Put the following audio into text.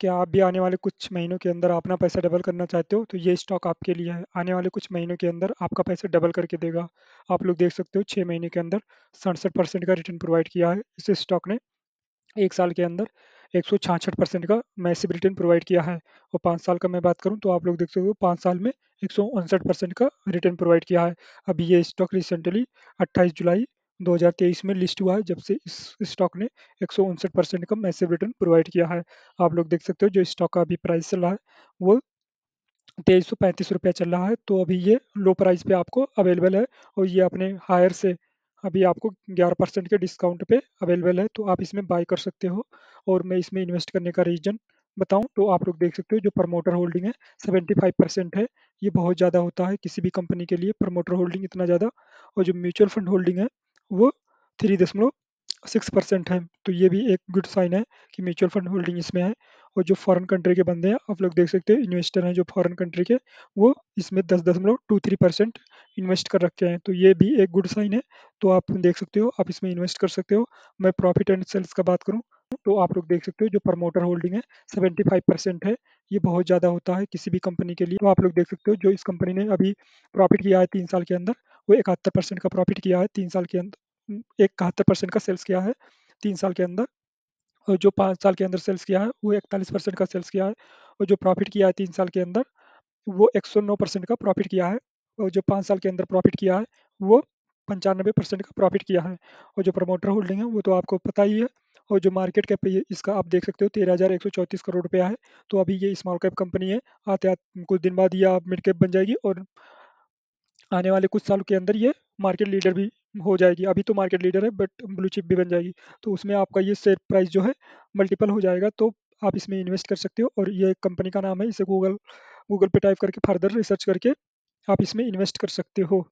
क्या आप भी आने वाले कुछ महीनों के अंदर अपना पैसा डबल करना चाहते हो? तो ये स्टॉक आपके लिए है। आने वाले कुछ महीनों के अंदर आपका पैसा डबल करके देगा। आप लोग देख सकते हो 6 महीने के अंदर 67% का रिटर्न प्रोवाइड किया है इस स्टॉक ने। 1 साल के अंदर 166% का मैसिव रिटर्न प्रोवाइड किया है। और 5 साल का मैं बात करूं तो आप लोग देख सकते हो 5 साल में 159% का रिटर्न प्रोवाइड किया है। अभी ये स्टॉक रिसेंटली 28 जुलाई 2023 में लिस्ट हुआ है, जब से इस स्टॉक ने 159% का मैसिव रिटर्न प्रोवाइड किया है। आप लोग देख सकते हो जो स्टॉक का अभी प्राइस चल रहा है वो 2335 रुपया चल रहा है। तो अभी ये लो प्राइस पे आपको अवेलेबल है और ये अपने हायर से अभी आपको 11% के डिस्काउंट पे अवेलेबल है। तो आप इसमें बाय कर सकते हो। और मैं इसमें इन्वेस्ट करने का रीजन बताऊं तो आप लोग देख सकते हो जो प्रमोटर होल्डिंग है 75% है। ये बहुत ज़्यादा होता है किसी भी कंपनी के लिए प्रमोटर होल्डिंग इतना ज़्यादा। और जो म्यूचुअल फंड होल्डिंग है वो 3.6% है। तो ये भी एक गुड साइन है कि म्यूचुअल फंड होल्डिंग इसमें है। और जो फॉरेन कंट्री के बंदे हैं आप लोग देख सकते हो इन्वेस्टर हैं जो फॉरेन कंट्री के, वो इसमें 10.23% इन्वेस्ट कर रखे हैं। तो ये भी एक गुड साइन है। तो आप देख सकते हो आप इसमें इन्वेस्ट कर सकते हो। मैं प्रॉफिट एंड सेल्स का बात करूँ तो आप लोग देख सकते हो जो प्रमोटर होल्डिंग है 75% है। ये बहुत ज़्यादा होता है किसी भी कंपनी के लिए। तो आप लोग देख सकते हो जो इस कंपनी ने अभी प्रॉफिट किया है 3 साल के अंदर वो 71% का प्रॉफिट किया है 3 साल के अंदर। 71% का सेल्स किया है 3 साल के अंदर। और जो 5 साल के अंदर सेल्स किया है वो 41% का सेल्स किया है। और जो प्रॉफिट किया है 3 साल के अंदर वो 109% का प्रॉफिट किया है। और जो 5 साल के अंदर प्रॉफिट किया है वो 95% का प्रॉफिट किया है। और जो प्रमोटर होल्डिंग है वो तो आपको पता ही है। और जो मार्केट कैप है इसका आप देख सकते हो 13,134 करोड़ रुपया है। तो अभी ये स्मॉल कैप कंपनी है, आते आते कुछ दिन बाद ये मिड कैप बन जाएगी और आने वाले कुछ सालों के अंदर ये मार्केट लीडर भी हो जाएगी। अभी तो मार्केट लीडर है बट ब्लू चिप भी बन जाएगी। तो उसमें आपका ये शेयर प्राइस जो है मल्टीपल हो जाएगा। तो आप इसमें इन्वेस्ट कर सकते हो। और ये कंपनी का नाम है, इसे गूगल पे टाइप करके फर्दर रिसर्च करके आप इसमें इन्वेस्ट कर सकते हो।